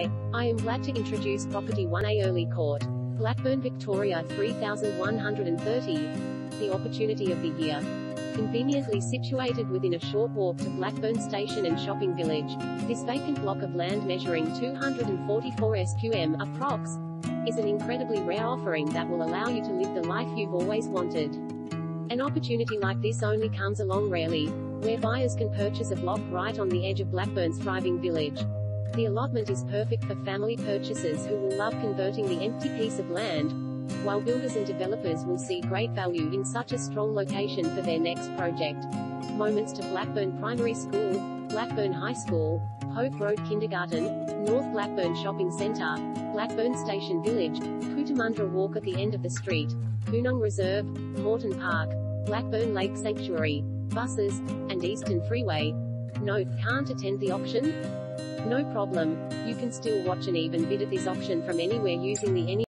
Hi, I am glad to introduce Property 1A Erli Court, Blackburn Victoria 3130, the opportunity of the year. Conveniently situated within a short walk to Blackburn Station and Shopping Village, this vacant block of land measuring 244 sqm, approx, is an incredibly rare offering that will allow you to live the life you've always wanted. An opportunity like this only comes along rarely, where buyers can purchase a block right on the edge of Blackburn's thriving village. The allotment is perfect for family purchasers who will love converting the empty piece of land, while builders and developers will see great value in such a strong location for their next project. Moments to Blackburn Primary School, Blackburn High School, Hope Road Kindergarten, North Blackburn Shopping Center, Blackburn Station Village, Cootamundra Walk at the end of the street, Poonong Reserve, Morton Park, Blackburn Lake Sanctuary, buses, and Eastern Freeway. Note: can't attend the auction? No problem, you can still watch and even bid at this auction from anywhere using the